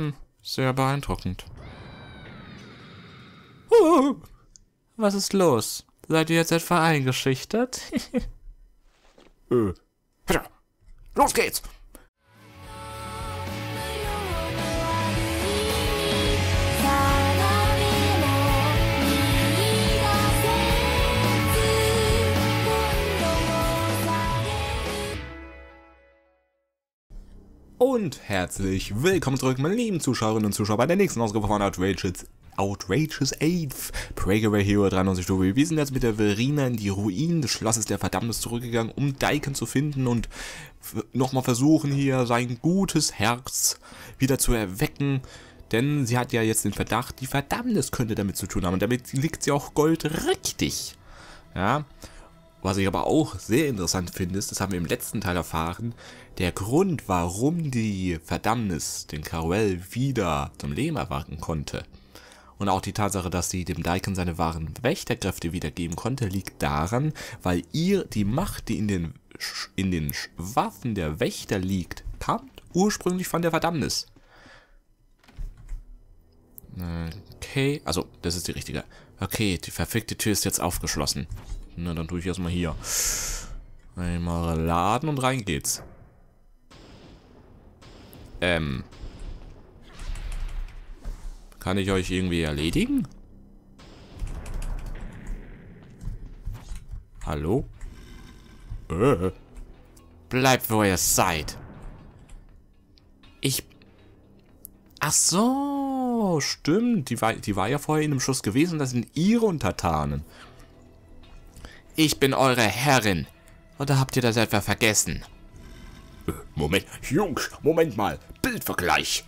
Hm, sehr beeindruckend. Was ist los? Seid ihr jetzt etwa eingeschüchtert? Los geht's! Und herzlich willkommen zurück, meine lieben Zuschauerinnen und Zuschauer, bei der nächsten Ausgabe von Outrageous 8th: Breakaway Hero 93. Wir sind jetzt mit der Verena in die Ruinen des Schlosses der Verdammnis zurückgegangen, um Daiken zu finden und nochmal versuchen, hier sein gutes Herz wieder zu erwecken. Denn sie hat ja jetzt den Verdacht, die Verdammnis könnte damit zu tun haben. Und damit liegt sie auch goldrichtig. Ja. Was ich aber auch sehr interessant finde, ist, das haben wir im letzten Teil erfahren, der Grund, warum die Verdammnis den Caruel wieder zum Leben erwachen konnte und auch die Tatsache, dass sie dem Daiken seine wahren Wächterkräfte wiedergeben konnte, liegt daran, weil ihr die Macht, die in den Waffen der Wächter liegt, kam ursprünglich von der Verdammnis. Okay, also das ist die richtige. Okay, die verfickte Tür ist jetzt aufgeschlossen. Na, dann tue ich erstmal hier. Einmal laden und rein geht's. Kann ich euch irgendwie erledigen? Hallo? Bleibt, wo ihr seid. Ach so, stimmt. Die war ja vorher in einem Schuss gewesen. Das sind ihre Untertanen. Ich bin eure Herrin. Oder habt ihr das etwa vergessen? Moment, Jungs, Moment mal. Bildvergleich.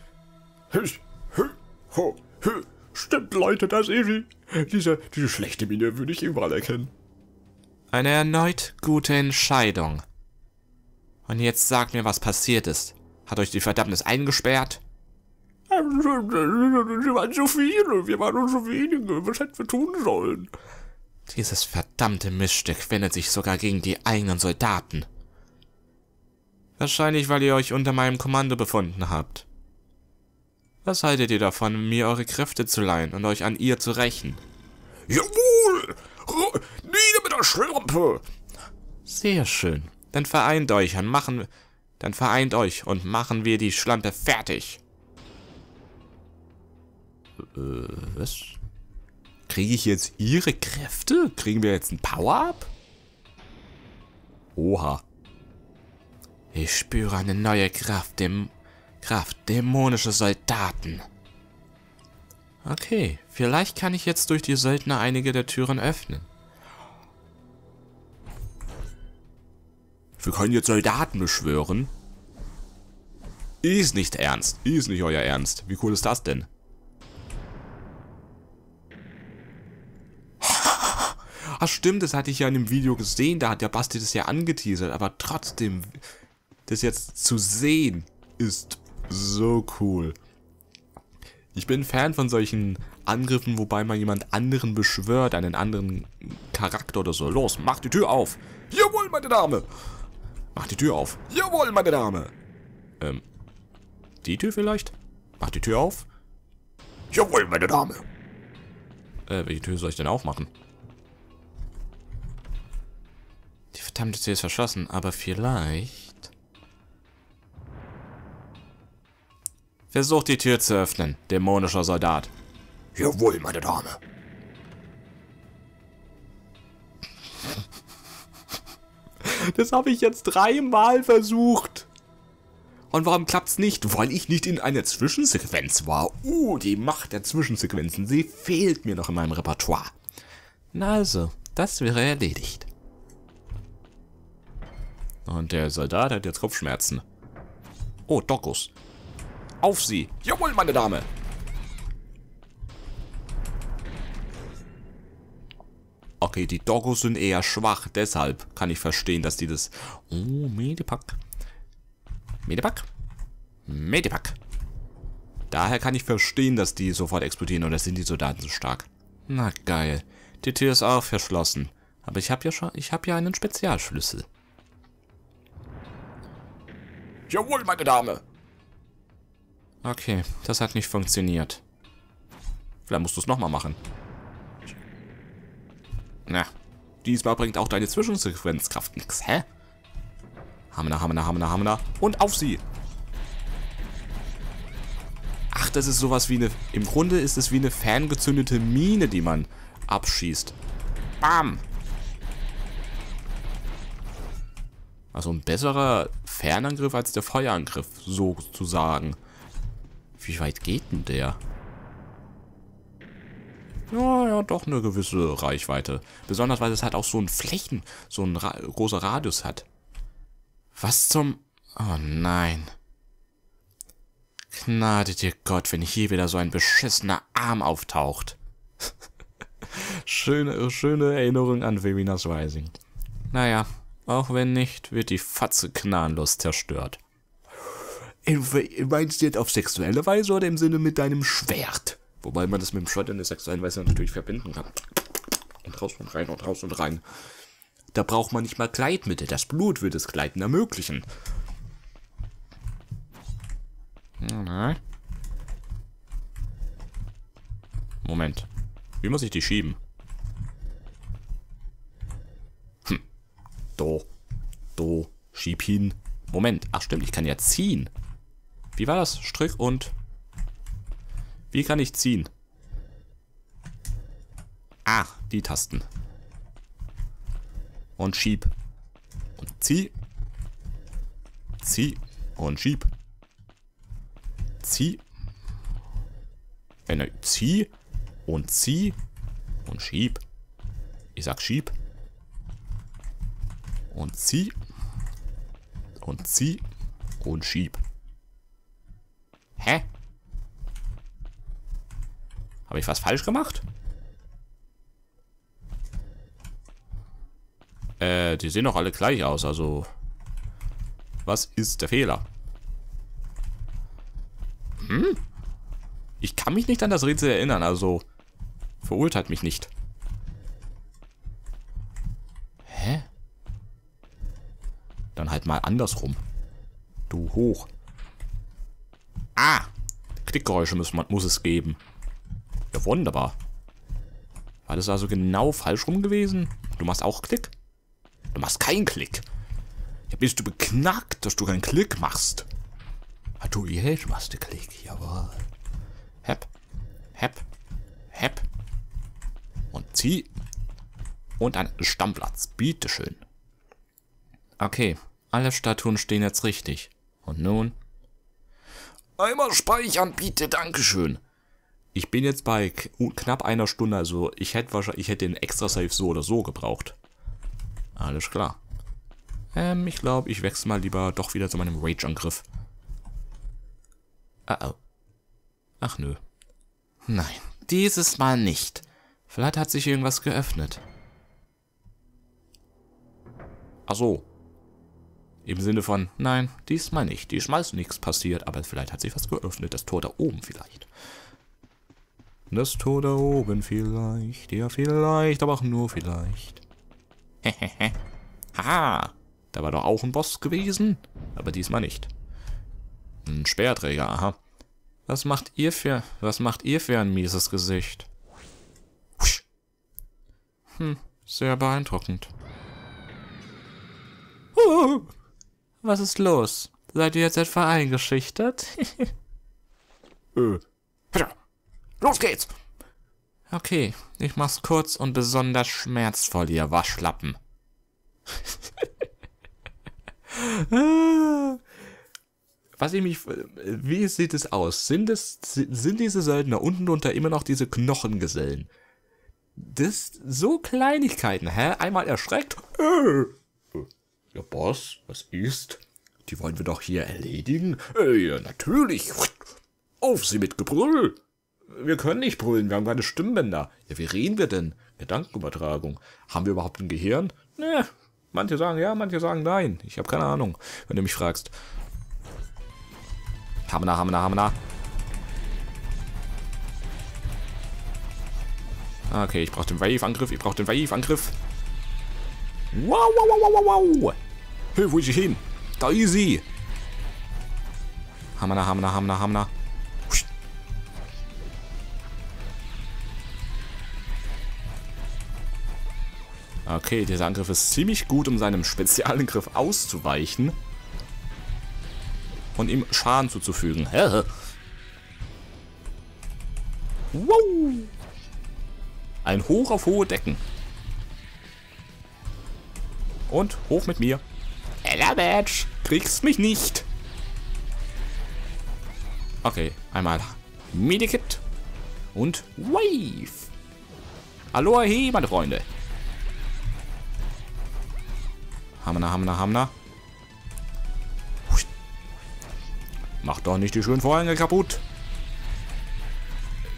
Stimmt, Leute, das ist sie. Diese schlechte Miene würde ich überall erkennen. Eine erneut gute Entscheidung. Und jetzt sagt mir, was passiert ist. Hat euch die Verdammnis eingesperrt? Wir waren so viele. Was hätten wir tun sollen? Dieses verdammte Miststück wendet sich sogar gegen die eigenen Soldaten. Wahrscheinlich, weil ihr euch unter meinem Kommando befunden habt. Was haltet ihr davon, mir eure Kräfte zu leihen und euch an ihr zu rächen? Jawohl! Nieder mit der Schlampe! Sehr schön. Dann vereint euch und machen wir die Schlampe fertig. Was? Kriege ich jetzt ihre Kräfte? Kriegen wir jetzt ein Power-Up? Oha. Ich spüre eine neue Kraft, dämonische Soldaten. Okay, vielleicht kann ich jetzt durch die Söldner einige der Türen öffnen. Wir können jetzt Soldaten beschwören. Ist nicht ernst. Ist nicht euer Ernst. Wie cool ist das denn? Ach stimmt, das hatte ich ja in dem Video gesehen, da hat der Basti das ja angeteasert, aber trotzdem, das jetzt zu sehen, ist so cool. Ich bin Fan von solchen Angriffen, wobei man jemand anderen beschwört, einen anderen Charakter oder so. Los, mach die Tür auf! Jawohl, meine Dame! Mach die Tür auf! Jawohl, meine Dame! Die Tür vielleicht? Mach die Tür auf! Jawohl, meine Dame! Welche Tür soll ich denn aufmachen? Die verdammte Tür ist verschlossen, aber vielleicht... Versucht die Tür zu öffnen, dämonischer Soldat. Jawohl, meine Dame. Das habe ich jetzt 3 Mal versucht. Und warum klappt's nicht? Weil ich nicht in einer Zwischensequenz war. Die Macht der Zwischensequenzen, sie fehlt mir noch in meinem Repertoire. Na also, das wäre erledigt. Und der Soldat hat jetzt Kopfschmerzen. Oh, Dokus. Auf sie! Jawohl, meine Dame! Okay, die Dokus sind eher schwach, deshalb kann ich verstehen, dass die das... Oh, Medipack. Medipack? Medipack. Daher kann ich verstehen, dass die sofort explodieren, oder sind die Soldaten so stark. Na geil. Die Tür ist auch verschlossen. Aber ich habe ja einen Spezialschlüssel. Jawohl, meine Dame! Okay, das hat nicht funktioniert. Vielleicht musst du es nochmal machen. Na, diesmal bringt auch deine Zwischensequenzkraft nichts, hä? Hammer, Hammer, Hammer, Hammer. Und auf sie! Ach, das ist sowas wie eine... Im Grunde ist es wie eine ferngezündete Mine, die man abschießt. Bam! Also ein besserer Fernangriff als der Feuerangriff, sozusagen. Wie weit geht denn der? Ja, ja, doch eine gewisse Reichweite. Besonders, weil es halt auch so einen Flächen, so einen großer Radius hat. Was zum... Oh nein. Gnade dir Gott, wenn hier wieder so ein beschissener Arm auftaucht. Schöne Erinnerung an Feminas Rising. Naja, auch wenn nicht, wird die Fatze gnadenlos zerstört. Meinst du jetzt auf sexuelle Weise oder im Sinne mit deinem Schwert? Wobei man das mit dem Schwert in der sexuellen Weise natürlich verbinden kann. Und raus und rein und raus und rein. Da braucht man nicht mal Gleitmittel. Das Blut wird das Gleiten ermöglichen. Moment. Wie muss ich die schieben? Hm. Do. Do. Schieb hin. Moment. Ach stimmt, ich kann ja ziehen. Wie war das? Strick und... Wie kann ich ziehen? Ach, die Tasten. Und schieb. Und zieh. Zieh. Und schieb. Zieh. Zieh. Und zieh. Und schieb. Ich sag schieb. Und zieh. Und zieh. Und schieb. Hä? Habe ich was falsch gemacht? Die sehen doch alle gleich aus, also... Was ist der Fehler? Hm? Ich kann mich nicht an das Rätsel erinnern, also... Verurteilt mich nicht. Hä? Dann halt mal andersrum. Du hoch. Ah! Klickgeräusche muss es geben. Ja, wunderbar. War das also genau falsch rum gewesen? Du machst auch Klick? Du machst keinen Klick. Ja, bist du beknackt, dass du keinen Klick machst? Ah, du, ja, du machst den Klick. Jawohl. Hep. Hep. Hep. Und zieh. Und ein Stammplatz. Bitteschön. Okay. Alle Statuen stehen jetzt richtig. Und nun? Einmal speichern, bitte. Dankeschön. Ich bin jetzt bei knapp einer Stunde, also ich hätte wahrscheinlich, ich hätte den Extra-Save so oder so gebraucht. Alles klar. Ich glaube, ich wechsle mal lieber doch wieder zu meinem Rage-Angriff. Ah, oh. Ach nö. Nein, dieses Mal nicht. Vielleicht hat sich irgendwas geöffnet. Ach so. Im Sinne von, nein, diesmal nicht. Diesmal ist nichts passiert, aber vielleicht hat sich was geöffnet. Das Tor da oben vielleicht. Das Tor da oben vielleicht, ja vielleicht, aber auch nur vielleicht. Hehehe. Haha, da war doch auch ein Boss gewesen, aber diesmal nicht. Ein Speerträger, aha. Was macht ihr für ein mieses Gesicht? Hm, sehr beeindruckend. Was ist los? Seid ihr jetzt etwa eingeschüchtert? Los geht's! Okay, ich mach's kurz und besonders schmerzvoll, ihr Waschlappen. Wie sieht es aus? Sind diese Söldner unten drunter immer noch diese Knochengesellen? Das so Kleinigkeiten, hä? Einmal erschreckt. Ja, Boss, was ist? Die wollen wir doch hier erledigen? Ja, natürlich. Auf sie mit Gebrüll! Wir können nicht brüllen, wir haben keine Stimmbänder. Ja, wie reden wir denn? Gedankenübertragung. Haben wir überhaupt ein Gehirn? Ne, manche sagen ja, manche sagen nein. Ich habe keine Ahnung, wenn du mich fragst. Hamna, hamna, hamna. Okay, ich brauche den Wave-Angriff, ich brauche den Wave-Angriff. Wow, wow, wow, wow, wow. Hey, wo ist sie hin? Da ist sie. Hamna, hamna, hamna, hamna. Okay, dieser Angriff ist ziemlich gut, um seinem Spezialangriff auszuweichen und ihm Schaden zuzufügen. Wow! Ein Hoch auf hohe Decken. Und hoch mit mir. Ella Badge, kriegst mich nicht. Okay, einmal Medikit und Wave. Aloha, hey, meine Freunde. Hamna, Hamna, Hamna. Mach doch nicht die schönen Vorhänge kaputt.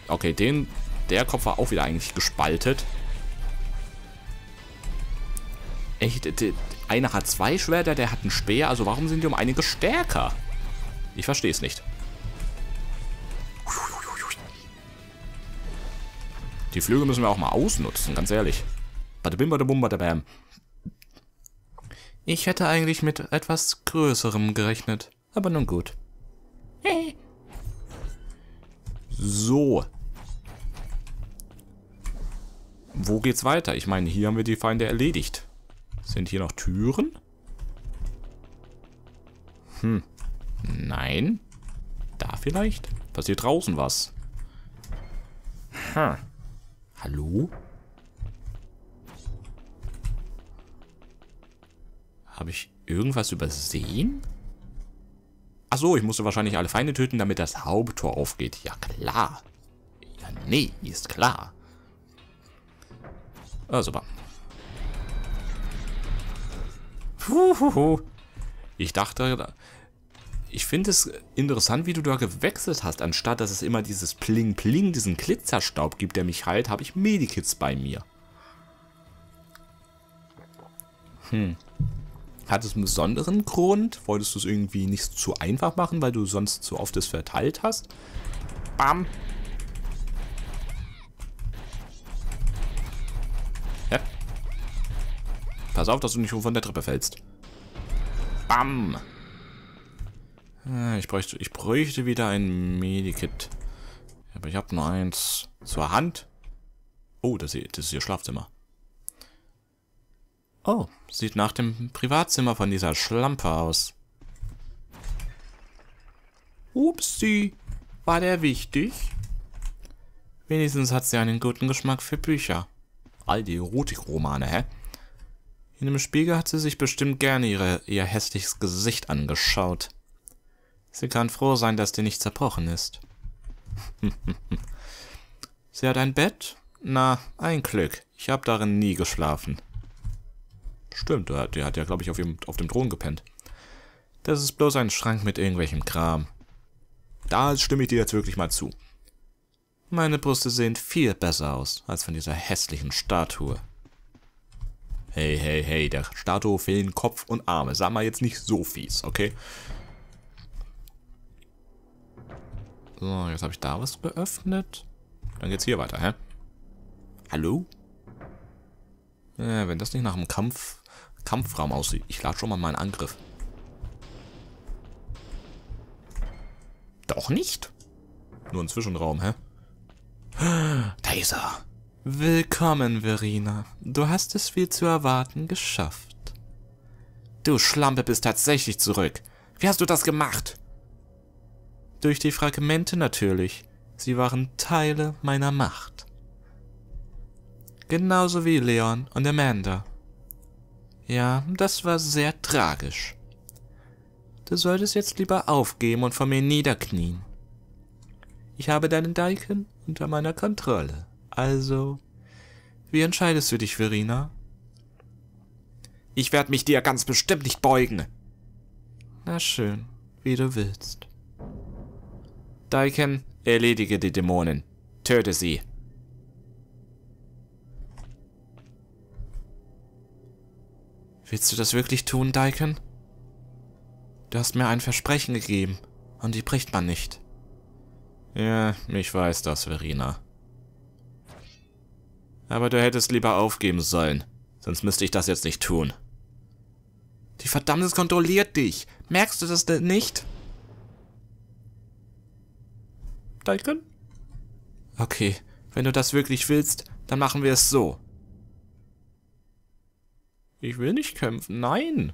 Okay, der Kopf war auch wieder eigentlich gespaltet. Echt, einer hat zwei Schwerter, der hat einen Speer. Also warum sind die um einige stärker? Ich verstehe es nicht. Die Flüge müssen wir auch mal ausnutzen, ganz ehrlich. Badabim, badabum, badabam. Ich hätte eigentlich mit etwas Größerem gerechnet. Aber nun gut. So. Wo geht's weiter? Ich meine, hier haben wir die Feinde erledigt. Sind hier noch Türen? Hm. Nein. Da vielleicht? Passiert draußen was? Hm. Hallo? Habe ich irgendwas übersehen? Ach so, ich musste wahrscheinlich alle Feinde töten, damit das Haupttor aufgeht. Ja, klar. Ja, nee, ist klar. Ah, super. Puhuhu. Ich dachte, ich finde es interessant, wie du da gewechselt hast. Anstatt, dass es immer dieses Pling-Pling, diesen Glitzerstaub gibt, der mich heilt, habe ich Medikits bei mir. Hm. Hat es einen besonderen Grund? Wolltest du es irgendwie nicht zu einfach machen, weil du sonst zu oft es verteilt hast? Bam. Ja. Pass auf, dass du nicht von der Treppe fällst. Bam. Ich bräuchte wieder ein Medikit. Aber ich habe nur eins zur Hand. Oh, das ist ihr Schlafzimmer. Oh, sieht nach dem Privatzimmer von dieser Schlampe aus. Upsi, war der wichtig? Wenigstens hat sie einen guten Geschmack für Bücher. All die Erotikromane, hä? In dem Spiegel hat sie sich bestimmt gerne ihr hässliches Gesicht angeschaut. Sie kann froh sein, dass die nicht zerbrochen ist. Sie hat ein Bett? Na, ein Glück. Ich habe darin nie geschlafen. Stimmt, der hat ja, glaube ich, auf dem Thron gepennt. Das ist bloß ein Schrank mit irgendwelchem Kram. Da stimme ich dir jetzt wirklich mal zu. Meine Brüste sehen viel besser aus, als von dieser hässlichen Statue. Hey, hey, hey, der Statue fehlen Kopf und Arme. Sag mal jetzt nicht so fies, okay? So, jetzt habe ich da was geöffnet. Dann geht's hier weiter, hä? Hallo? Wenn das nicht nach einem Kampfraum aussieht. Ich lade schon mal meinen Angriff. Doch nicht? Nur ein Zwischenraum, hä? Da ist er. Willkommen, Verena. Du hast es wie zu erwarten geschafft. Du Schlampe bist tatsächlich zurück. Wie hast du das gemacht? Durch die Fragmente natürlich. Sie waren Teile meiner Macht. Genauso wie Leon und Amanda. Ja, das war sehr tragisch. Du solltest jetzt lieber aufgeben und vor mir niederknien. Ich habe deinen Daiken unter meiner Kontrolle. Also, wie entscheidest du dich, Verena? Ich werde mich dir ganz bestimmt nicht beugen. Na schön, wie du willst. Daiken, erledige die Dämonen. Töte sie. Willst du das wirklich tun, Daiken? Du hast mir ein Versprechen gegeben und die bricht man nicht. Ja, ich weiß das, Verena. Aber du hättest lieber aufgeben sollen, sonst müsste ich das jetzt nicht tun. Die Verdammnis kontrolliert dich. Merkst du das denn nicht? Daiken? Okay, wenn du das wirklich willst, dann machen wir es so. Ich will nicht kämpfen. Nein.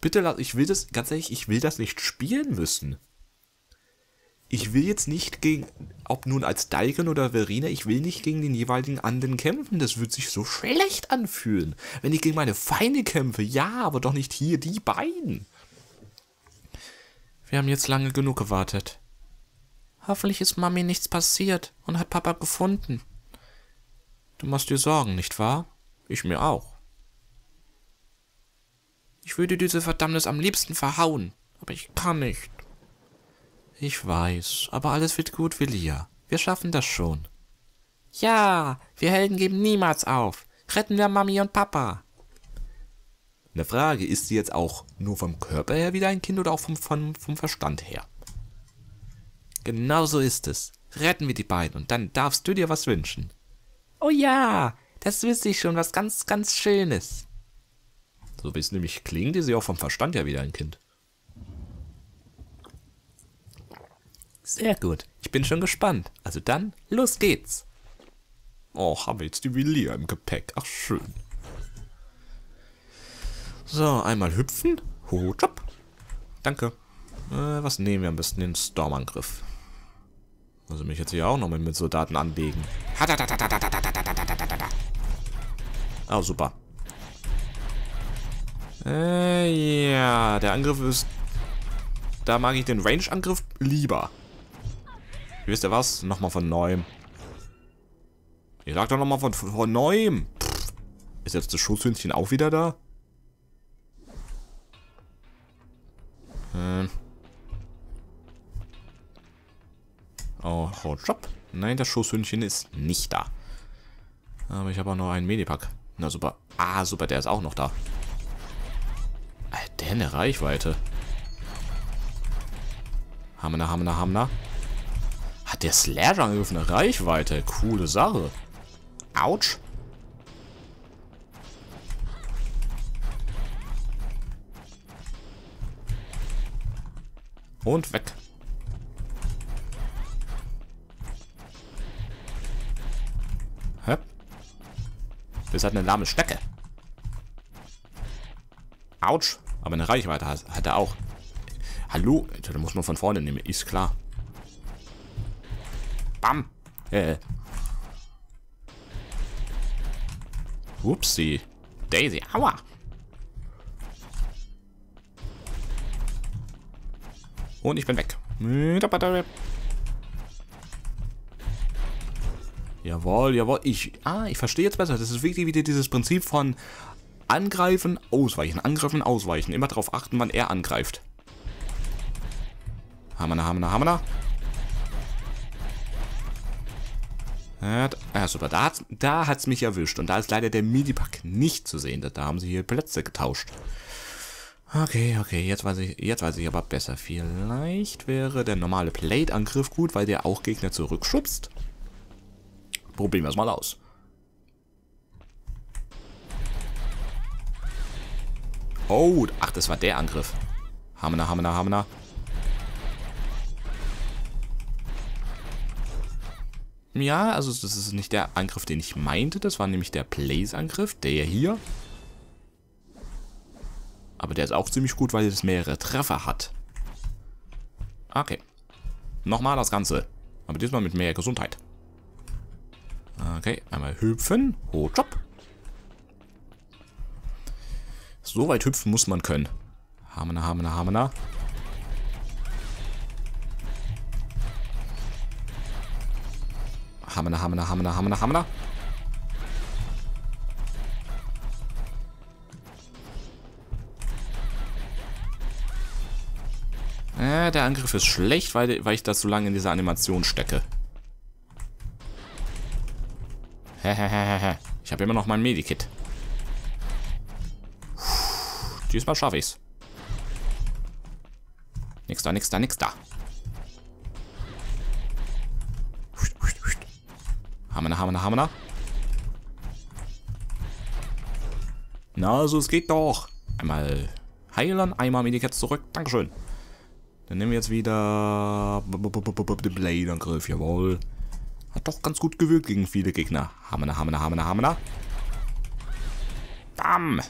Bitte lass, ich will das, ganz ehrlich, ich will das nicht spielen müssen. Ich will jetzt nicht gegen, ob nun als Daiken oder Verena, ich will nicht gegen den jeweiligen anderen kämpfen. Das wird sich so schlecht anfühlen. Wenn ich gegen meine Feinde kämpfe, ja, aber doch nicht hier die beiden. Wir haben jetzt lange genug gewartet. Hoffentlich ist Mami nichts passiert und hat Papa gefunden. Du machst dir Sorgen, nicht wahr? Ich mir auch. Ich würde diese Verdammnis am liebsten verhauen, aber ich kann nicht. Ich weiß, aber alles wird gut, Velia. Wir schaffen das schon. Ja, wir Helden geben niemals auf. Retten wir Mami und Papa. Eine Frage, ist sie jetzt auch nur vom Körper her wieder ein Kind oder auch vom Verstand her? Genau so ist es. Retten wir die beiden und dann darfst du dir was wünschen. Oh ja, das wüsste ich schon, was ganz, ganz Schönes. So wie es nämlich klingt, ist sie auch vom Verstand her wieder ein Kind. Sehr gut, ich bin schon gespannt. Also dann, los geht's. Oh, haben wir jetzt die Velia im Gepäck. Ach, schön. So, einmal hüpfen. Hochjob. Danke. Was nehmen wir am besten? Den Stormangriff. Also mich jetzt hier auch nochmal mit Soldaten anlegen. Ah, super. Ja, der Angriff ist... Da mag ich den Range-Angriff lieber. Wisst ihr was? Nochmal von neuem. Ich sag doch nochmal von neuem. Pff. Ist jetzt das Schoßhündchen auch wieder da? Oh, Hotjob. Nein, das Schoßhündchen ist nicht da. Aber ich habe auch noch einen Medipack. Na super. Ah, super, der ist auch noch da. Der eine Reichweite. Hamna, Hamna, Hamna. Hat der Slasher-Angriff eine Reichweite? Coole Sache. Autsch. Und weg. Hä? Das hat eine lahme Stecke. Autsch. Aber eine Reichweite hat er auch. Hallo? Da muss man von vorne nehmen. Ist klar. Bam. Upsi. Daisy. Aua. Und ich bin weg. Jawohl, jawohl. Ich verstehe jetzt besser. Das ist wirklich wieder dieses Prinzip von... Angreifen, ausweichen, angreifen, ausweichen. Immer darauf achten, wann er angreift. Hamana, Hamana, Hamana. Ja, super. Da hat es mich erwischt. Und da ist leider der Minipack nicht zu sehen. Da haben sie hier Plätze getauscht. Okay, okay. Jetzt weiß ich aber besser. Vielleicht wäre der normale Plate-Angriff gut, weil der auch Gegner zurückschubst. Probieren wir es mal aus. Oh, ach, das war der Angriff. Hamna, Hamna, Hamna. Ja, also das ist nicht der Angriff, den ich meinte. Das war nämlich der Blaze-Angriff, der hier. Aber der ist auch ziemlich gut, weil es mehrere Treffer hat. Okay. Nochmal das Ganze. Aber diesmal mit mehr Gesundheit. Okay, einmal hüpfen. Ho, job. So weit hüpfen muss man können. Hamana, Hamana, Hamana. Hamana, Hamana, Hamana, Hamana, Hamana. Der Angriff ist schlecht, weil ich da so lange in dieser Animation stecke. Hehehehe. Ich habe immer noch mein Medikit. Diesmal schaffe ich's. Nix da, nix da, nix da. Hamana, Hamana, Hamana. Na, so es geht doch. Einmal heilen, einmal Medikament zurück. Dankeschön. Dann nehmen wir jetzt wieder den Blade-Angriff. Jawohl. Hat doch ganz gut gewirkt gegen viele Gegner. Hamana, Hamana, Hamana, Hamana. Bam.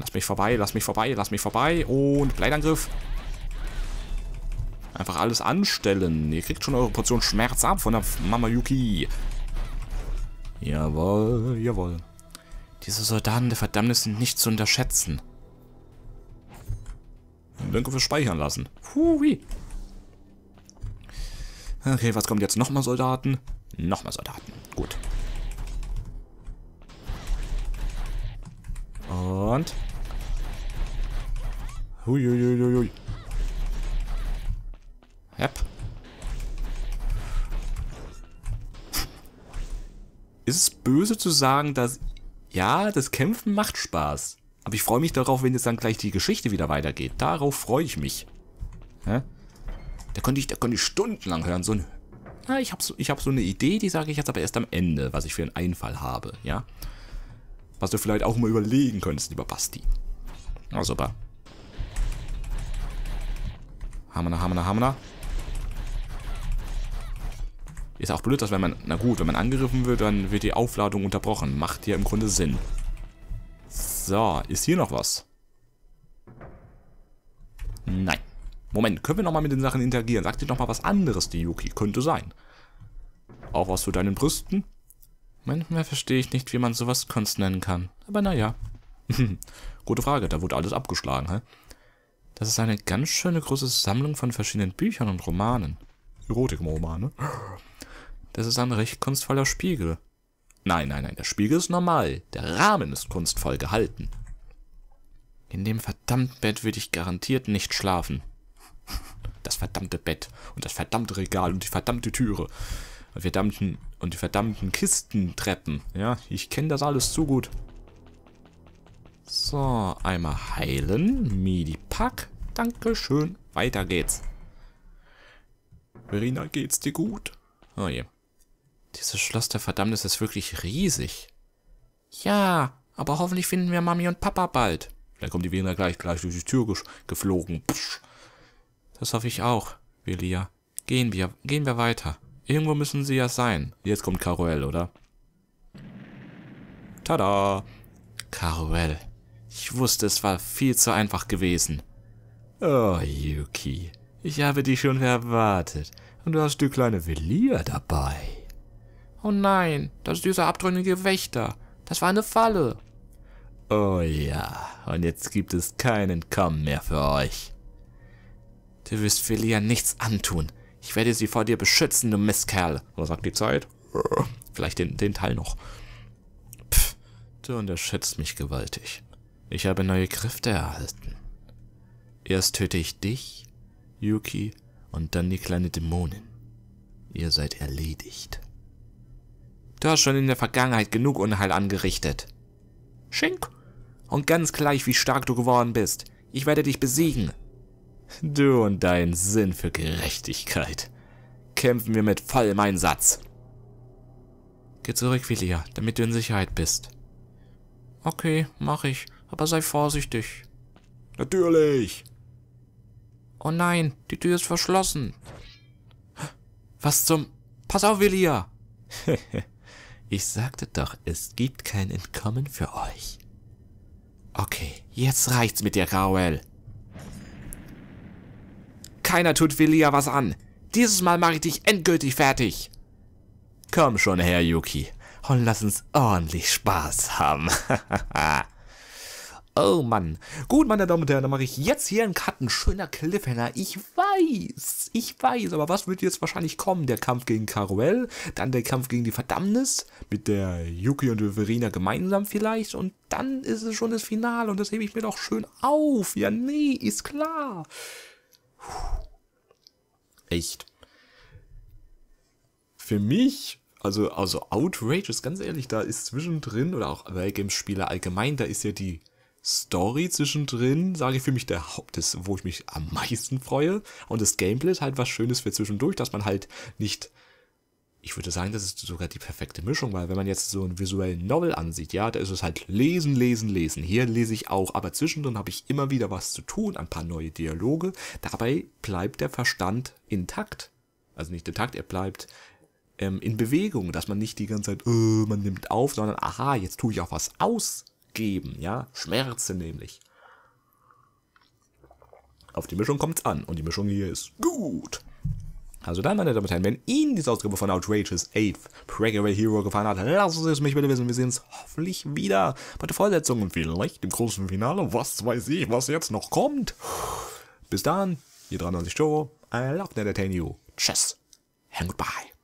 Lass mich vorbei, lass mich vorbei, lass mich vorbei. Und Blindangriff. Einfach alles anstellen. Ihr kriegt schon eure Portion Schmerz ab von der Mama Yuki. Jawohl, jawohl. Diese Soldaten der Verdammnis sind nicht zu unterschätzen. Danke fürs Speichern lassen. Hui. Okay, was kommt jetzt? Nochmal Soldaten? Nochmal Soldaten. Gut. Und. Huiuiuiui. Yep. Ist es böse zu sagen, dass. Ja, das Kämpfen macht Spaß. Aber ich freue mich darauf, wenn jetzt dann gleich die Geschichte wieder weitergeht. Darauf freue ich mich. Hä? Da könnte ich stundenlang hören. So ein, ja, ich hab so eine Idee, die sage ich jetzt aber erst am Ende, was ich für einen Einfall habe. Ja? Was du vielleicht auch mal überlegen könntest, lieber Basti. Na, super. Hammer, Hammer, Hammer. Ist auch blöd, dass wenn man, na gut, wenn man angegriffen wird, dann wird die Aufladung unterbrochen. Macht ja im Grunde Sinn. So, ist hier noch was? Nein. Moment, können wir nochmal mit den Sachen interagieren? Sag dir nochmal was anderes, die Yuki. Könnte sein. Auch was zu deinen Brüsten? Manchmal verstehe ich nicht, wie man sowas Kunst nennen kann. Aber naja. Gute Frage, da wurde alles abgeschlagen, hä? Das ist eine ganz schöne große Sammlung von verschiedenen Büchern und Romanen. Erotikromane. Das ist ein recht kunstvoller Spiegel. Nein, nein, nein, der Spiegel ist normal. Der Rahmen ist kunstvoll gehalten. In dem verdammten Bett würde ich garantiert nicht schlafen. Das verdammte Bett und das verdammte Regal und die verdammte Türe. Und die verdammten Kistentreppen. Ja, ich kenne das alles zu gut. So, einmal heilen. Midi-Pack. Dankeschön. Weiter geht's. Verena, geht's dir gut? Oh je. Dieses Schloss der Verdammnis ist wirklich riesig. Ja, aber hoffentlich finden wir Mami und Papa bald. Vielleicht kommt die Verena gleich durch die Tür geflogen. Psch. Das hoffe ich auch, Velia. Gehen wir weiter. Irgendwo müssen sie ja sein. Jetzt kommt Caruel, oder? Tada! Caruel. Ich wusste, es war viel zu einfach gewesen. Oh, Yuki. Ich habe dich schon erwartet. Und du hast die kleine Velia dabei. Oh nein, das ist dieser abtrünnige Wächter. Das war eine Falle. Oh ja, und jetzt gibt es kein Entkommen mehr für euch. Du wirst Velia nichts antun. Ich werde sie vor dir beschützen, du Mistkerl. Oder sagt die Zeit? Vielleicht den Teil noch. Pff, du unterschätzt mich gewaltig. Ich habe neue Kräfte erhalten. Erst töte ich dich, Yuki, und dann die kleine Dämonin. Ihr seid erledigt. Du hast schon in der Vergangenheit genug Unheil angerichtet. Schink. Und ganz gleich, wie stark du geworden bist. Ich werde dich besiegen. Du und dein Sinn für Gerechtigkeit. Kämpfen wir mit vollem Einsatz. Geh zurück, Velia, damit du in Sicherheit bist. Okay, mach ich. Aber sei vorsichtig. Natürlich. Oh nein, die Tür ist verschlossen. Was zum... Pass auf, Velia. Ich sagte doch, es gibt kein Entkommen für euch. Okay, jetzt reicht's mit dir, Caruel. Keiner tut Velia was an. Dieses Mal mache ich dich endgültig fertig. Komm schon her, Yuki. Und lass uns ordentlich Spaß haben. Oh Mann. Gut, meine Damen und Herren, dann mache ich jetzt hier einen Cut. Ein schöner Cliffhanger. Ich weiß. Aber was wird jetzt wahrscheinlich kommen? Der Kampf gegen Caruel, dann der Kampf gegen die Verdammnis, mit der Yuki und Verena gemeinsam vielleicht. Und dann ist es schon das Finale. Und das hebe ich mir doch schön auf. Ja, nee, ist klar. Puh. Echt. Für mich... Also Outrageous, ganz ehrlich, da ist zwischendrin, oder auch Wargames-Spieler allgemein, da ist ja die Story zwischendrin, sage ich, für mich der Haupt, das, wo ich mich am meisten freue. Und das Gameplay ist halt was Schönes für zwischendurch, dass man halt nicht, ich würde sagen, das ist sogar die perfekte Mischung, weil wenn man jetzt so einen visuellen Novel ansieht, ja, da ist es halt lesen, lesen, lesen. Hier lese ich auch, aber zwischendrin habe ich immer wieder was zu tun, ein paar neue Dialoge. Dabei bleibt der Verstand intakt. Also nicht intakt, er bleibt in Bewegung, dass man nicht die ganze Zeit, man nimmt auf, sondern aha, jetzt tue ich auch was aus. geben, ja? Schmerzen nämlich. Auf die Mischung kommt's an und die Mischung hier ist gut. Also dann, meine Damen und Herren, wenn Ihnen diese Ausgabe von Outrageous 8th: Breakaway Hero gefallen hat, lassen Sie es mich bitte wissen. Wir sehen uns hoffentlich wieder bei der Fortsetzung und vielleicht im großen Finale. Was weiß ich, was jetzt noch kommt. Bis dann, ihr 93 Joe, I love and entertain you. Tschüss and goodbye.